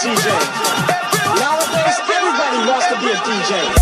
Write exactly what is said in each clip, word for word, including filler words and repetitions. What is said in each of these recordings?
a D J. Nowadays, everybody wants to be a D J.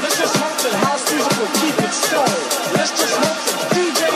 Let's just hope the house music will keep its soul. Let's just hope the D J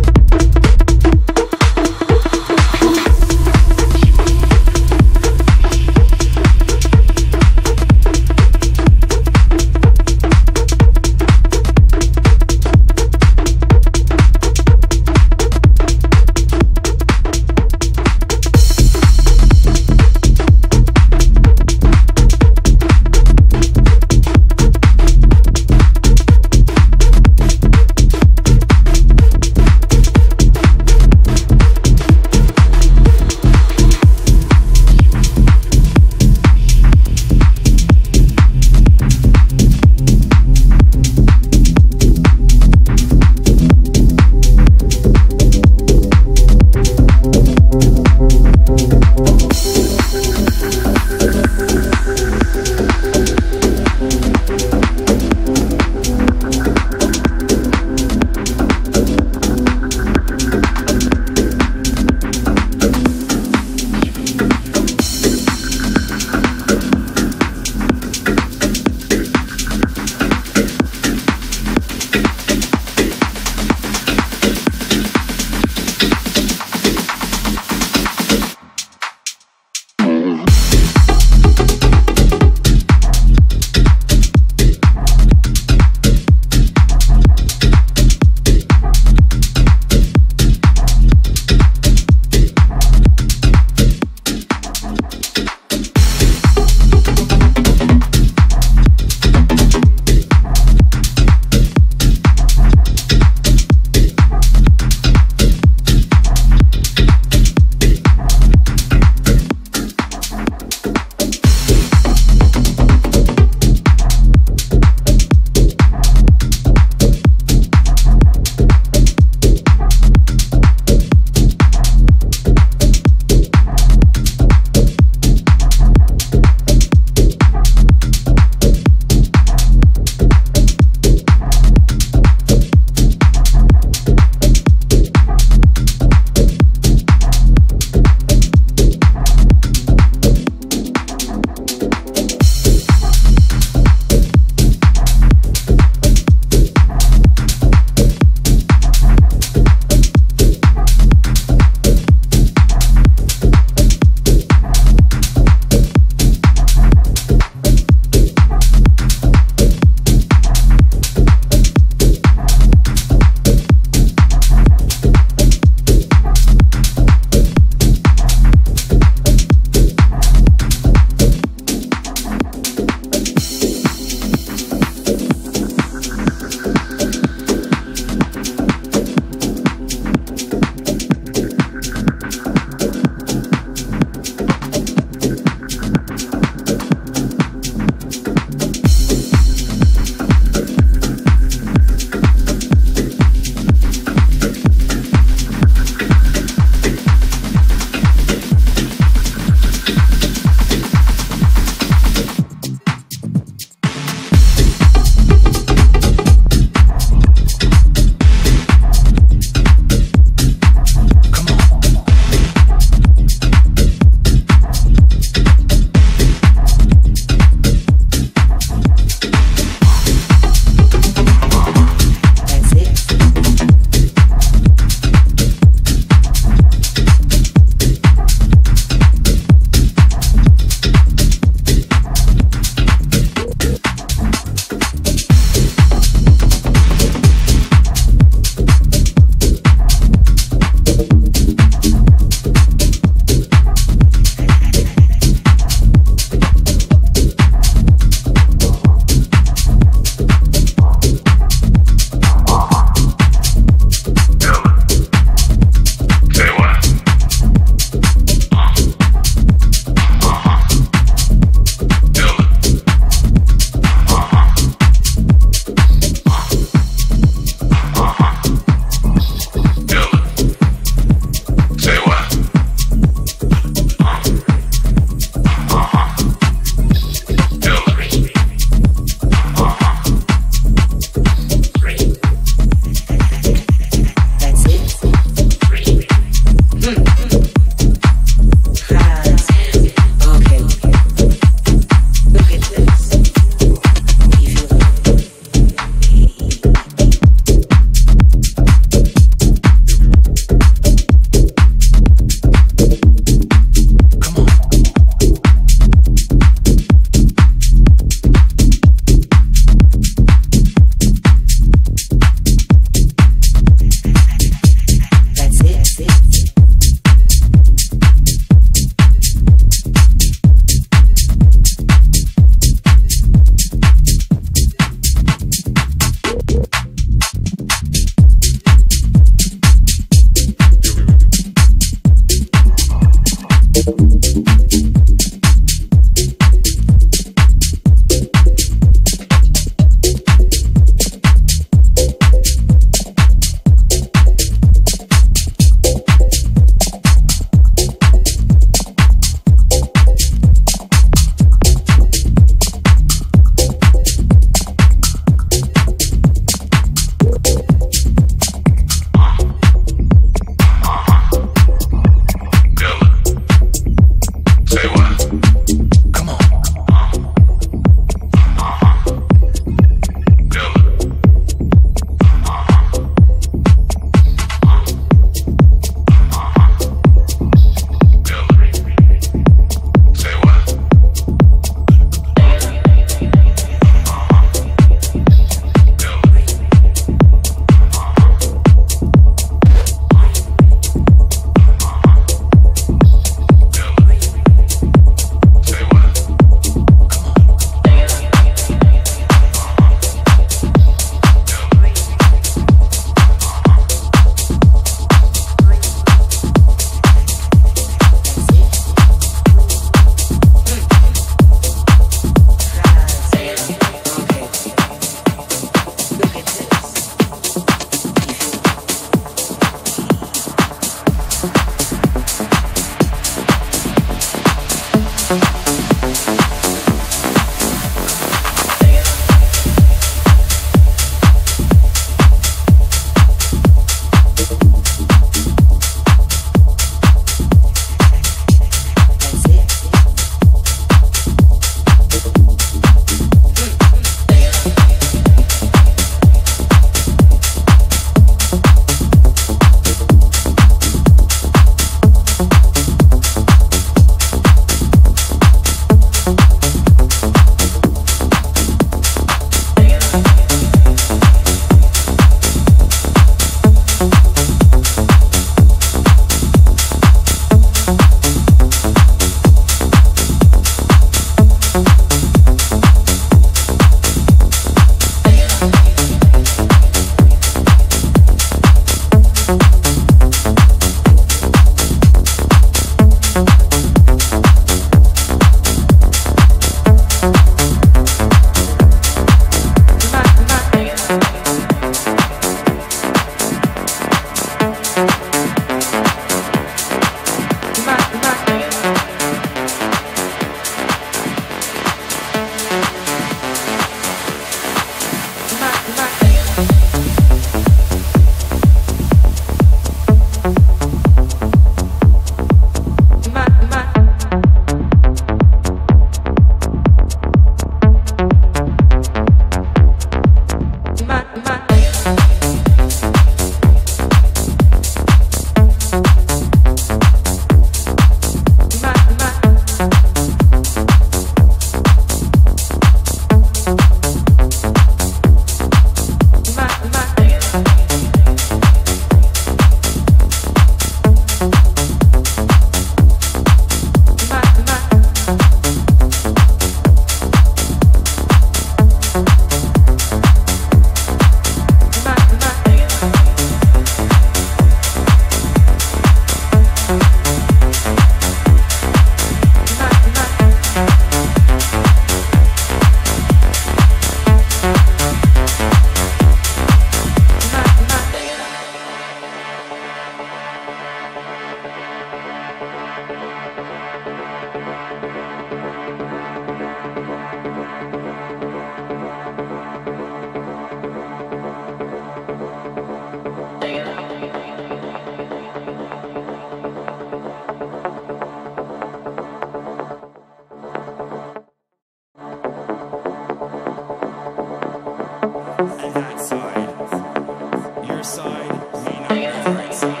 left side, me not on the right side.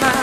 Bye.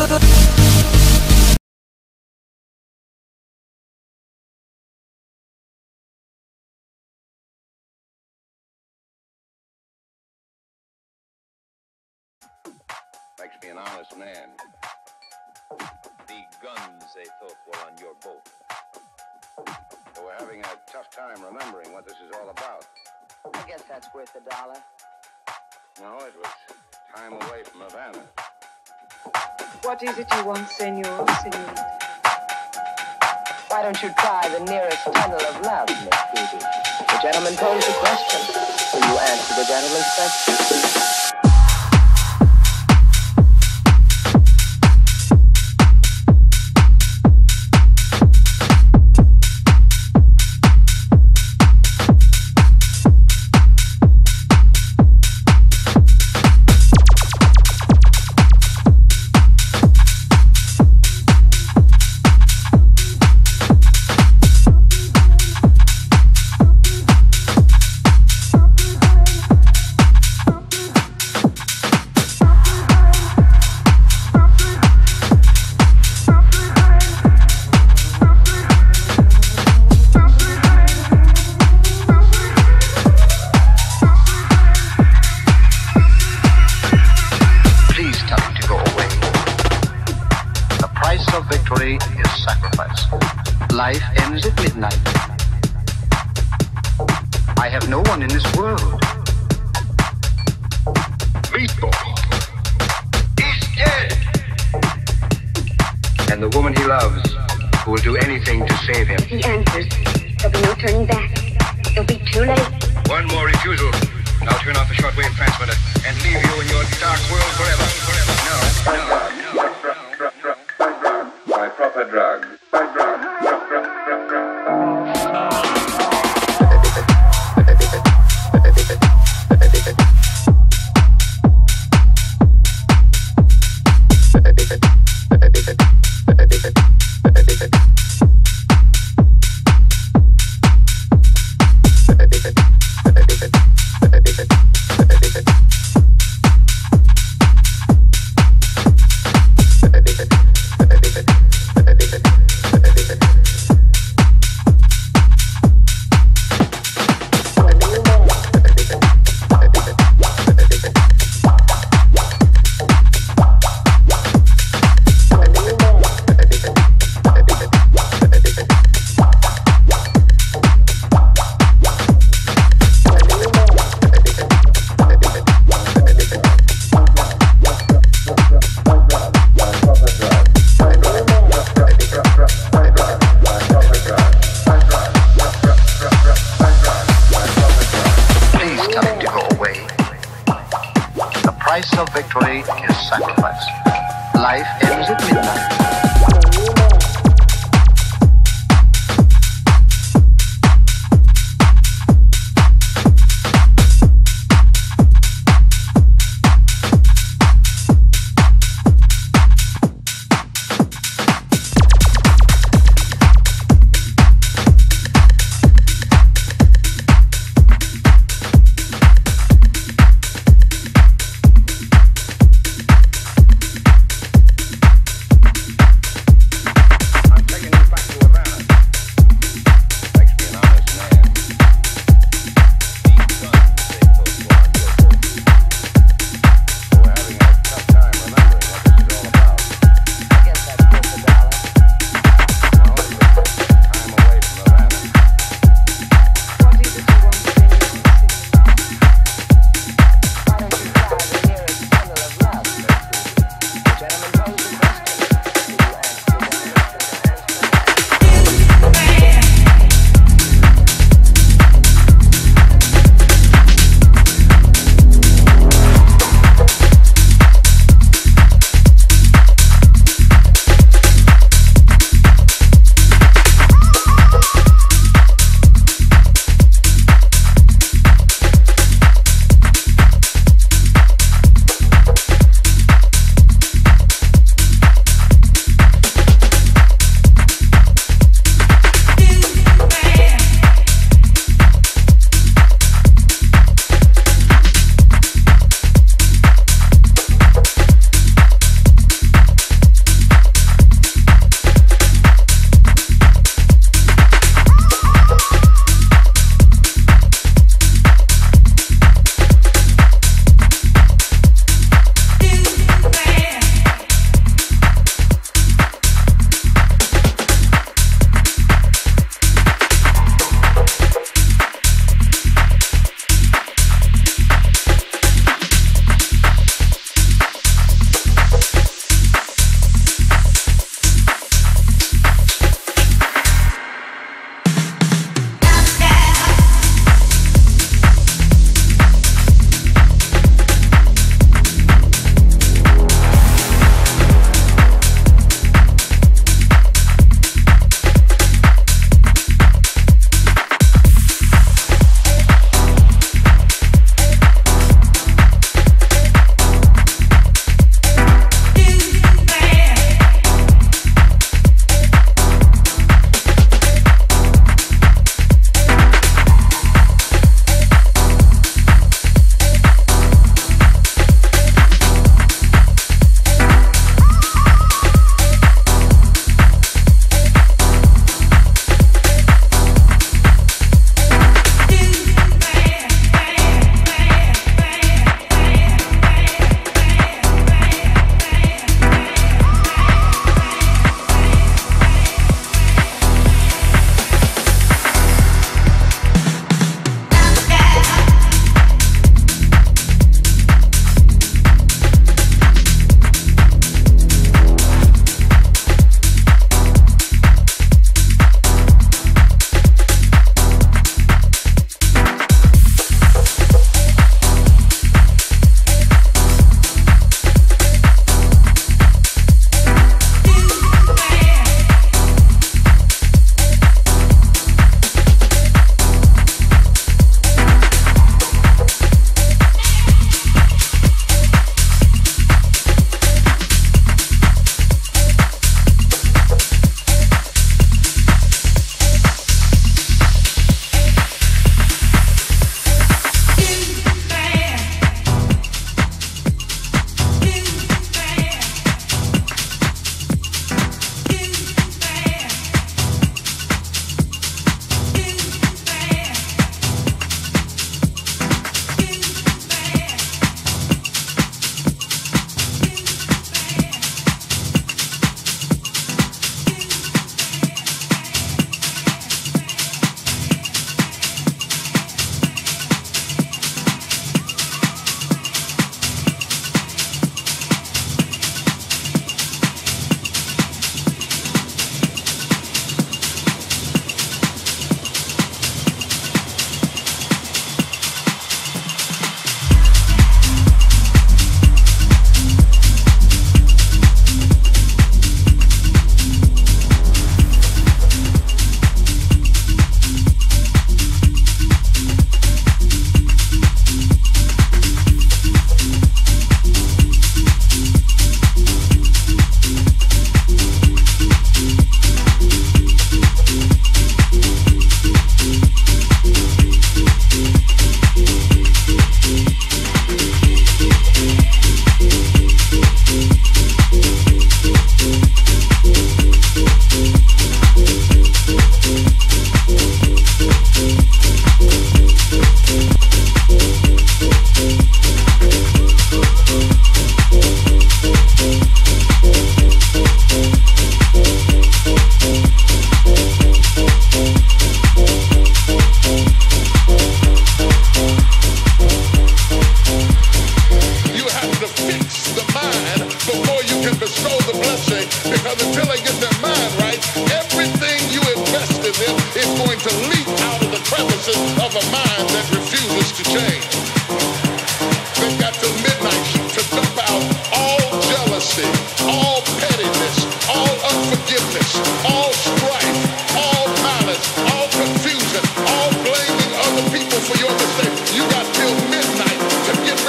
Makes me an honest man. The guns they thought were on your boat. They were having a tough time remembering what this is all about. I guess that's worth a dollar. No, it was time away from Havana. What is it you want, senor, senorita? Why don't you try the nearest tunnel of love, Miss Phoebe? The gentleman posed a question. Will you answer the gentleman's question? Is sacrifice. Life ends at midnight. I have no one in this world. Meatball is dead. And the woman he loves will do anything to save him. He answers. There'll be no turning back. It'll be too late. One more refusal. I'll turn off the shortwave transmitter and leave you in your dark world forever. Forever. No. No. No. Proper drug. By drug. Victory is sacrifice. Life ends at midnight. to fix the mind before you can bestow the blessing, because until they get their mind right, everything you invest in them is going to leak out of the crevices of a mind that refuses to change. They've got till midnight to dump out all jealousy, all pettiness, all unforgiveness, all strife, all malice, all confusion, all blaming other people for your mistakes. You got till midnight to get rid of every poison.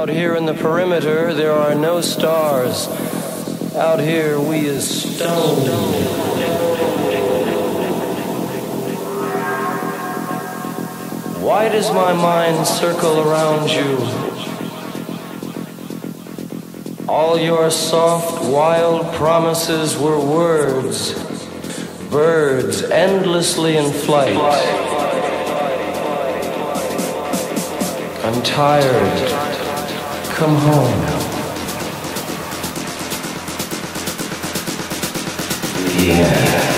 Out here in the perimeter, there are no stars. Out here, we is stone. Why does my mind circle around you? All your soft, wild promises were words, birds endlessly in flight. I'm tired. Come home. Yeah.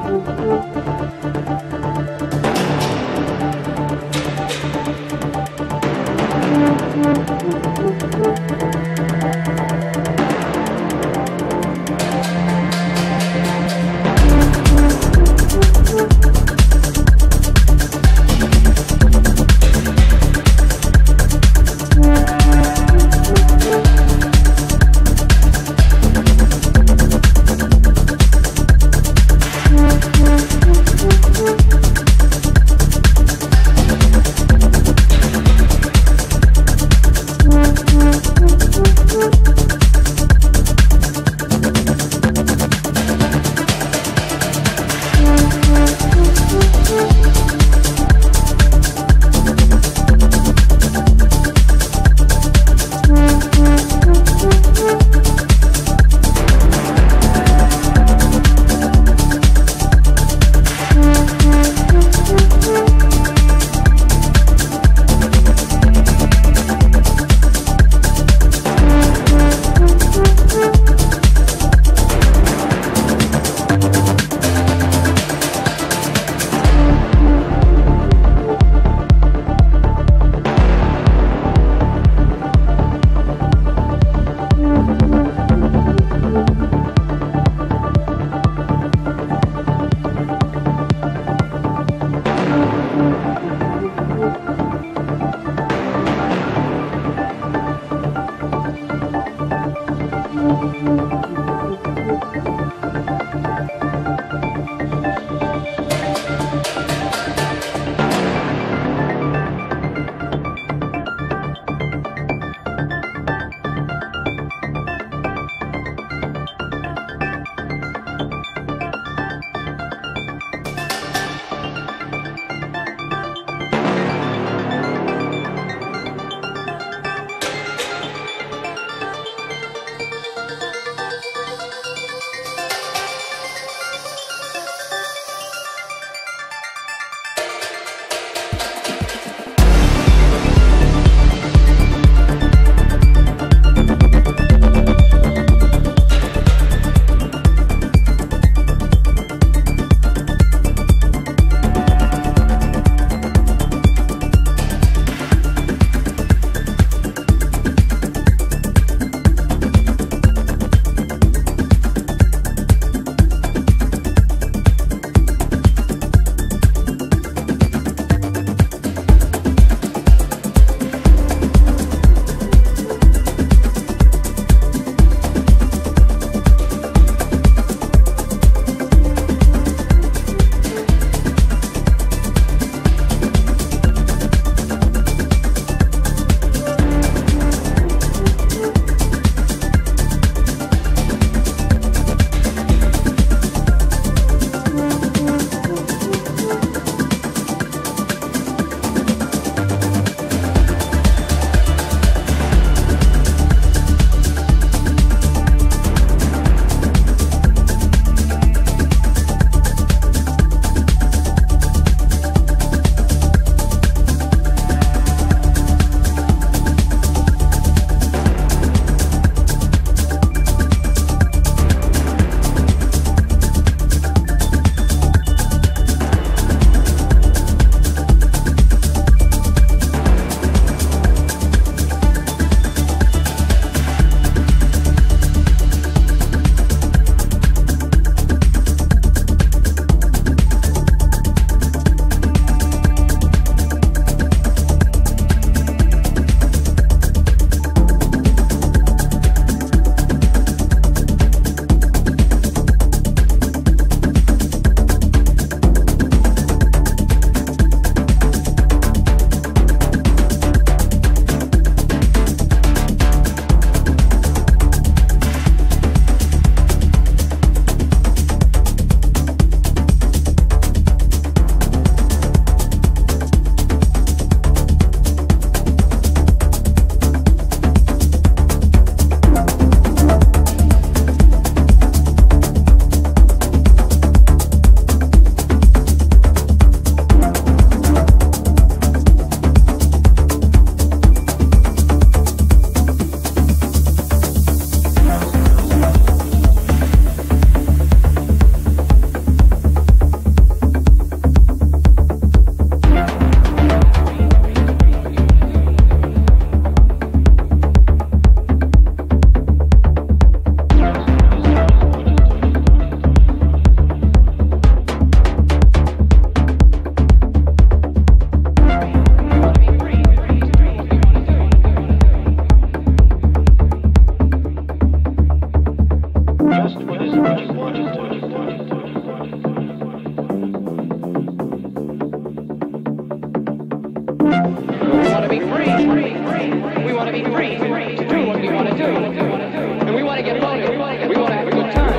We'll be right back. be free to do what we want to do. And we want to get voted. We want to have a good time.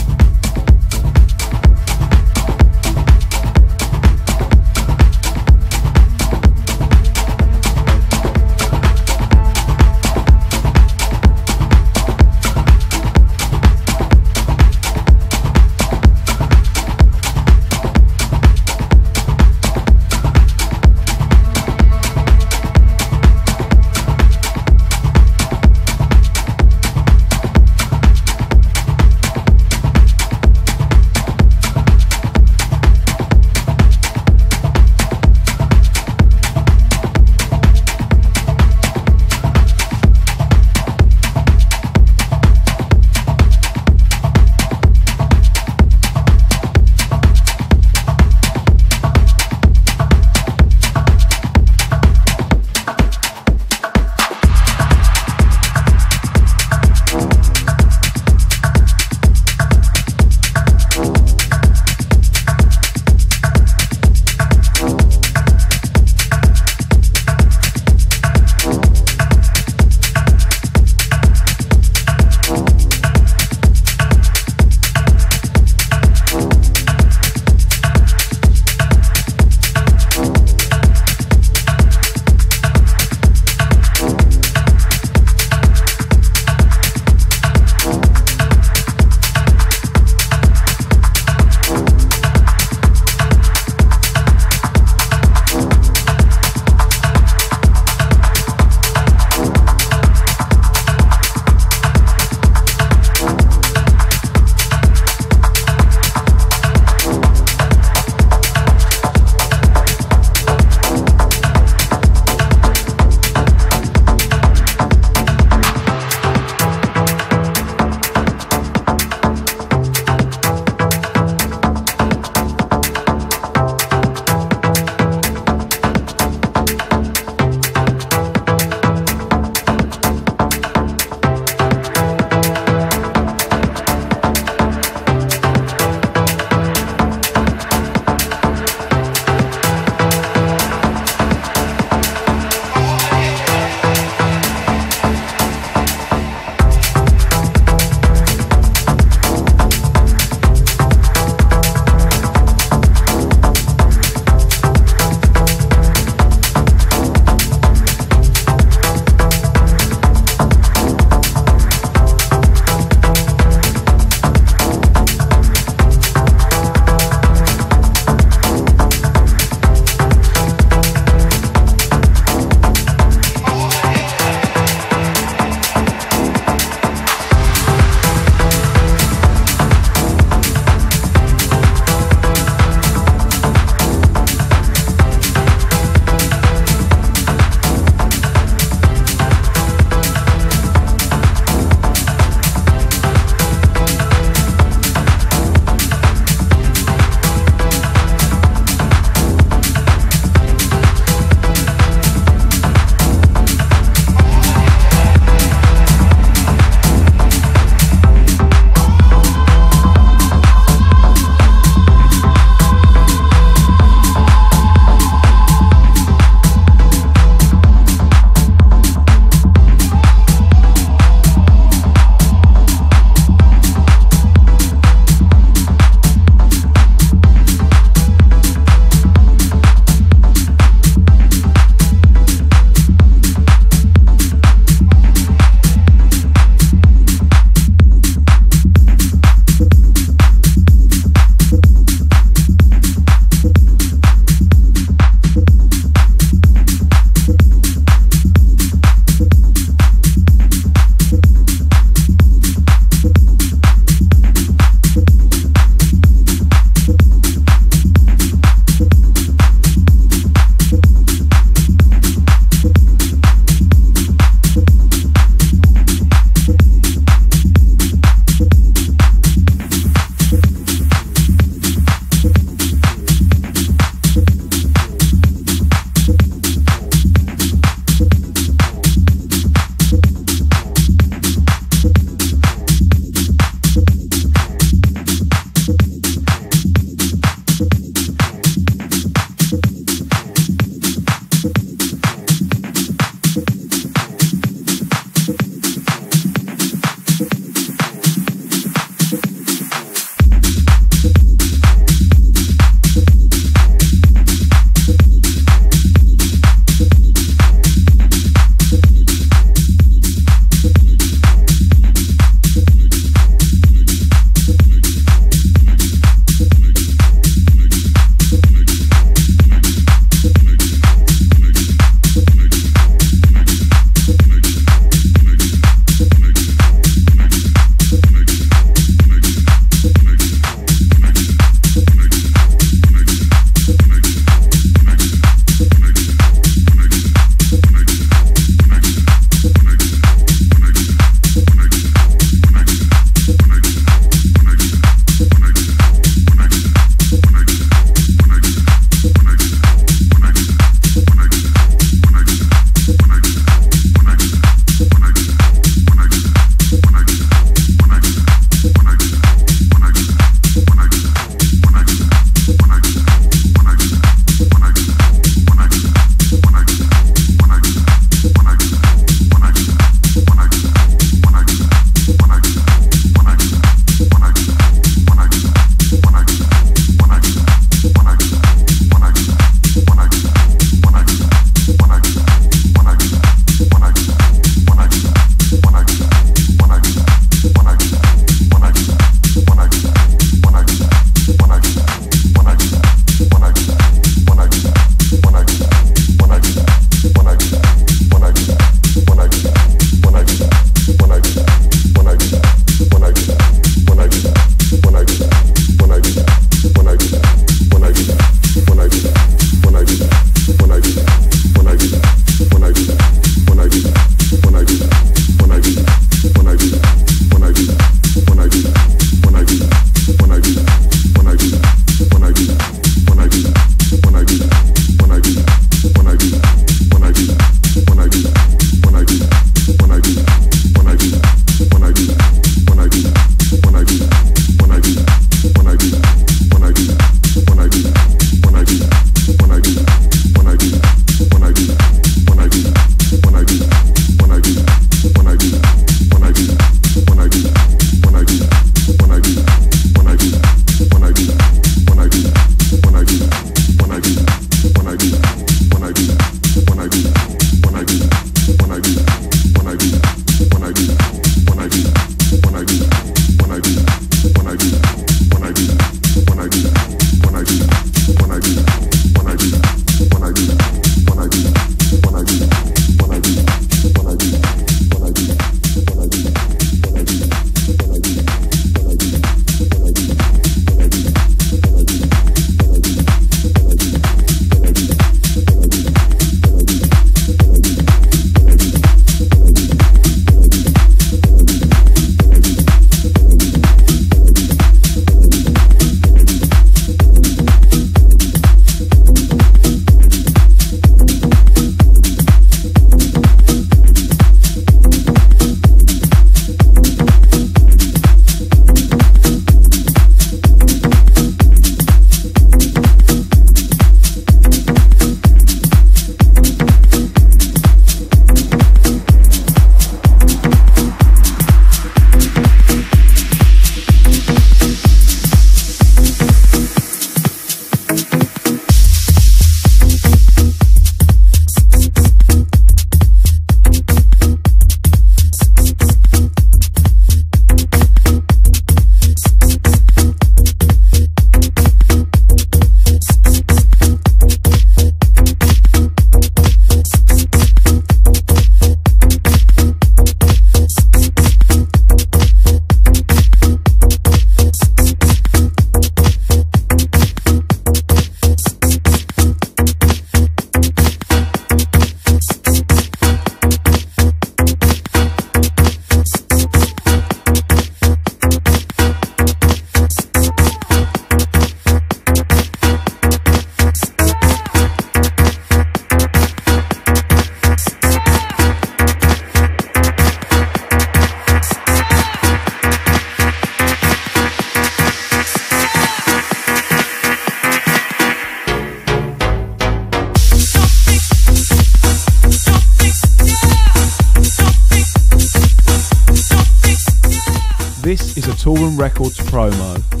This is a Tool Room Records promo. No.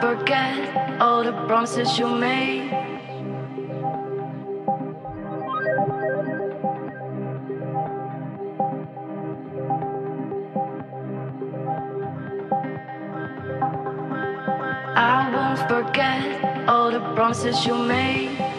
forget all the promises you made. I won't forget all the promises you made.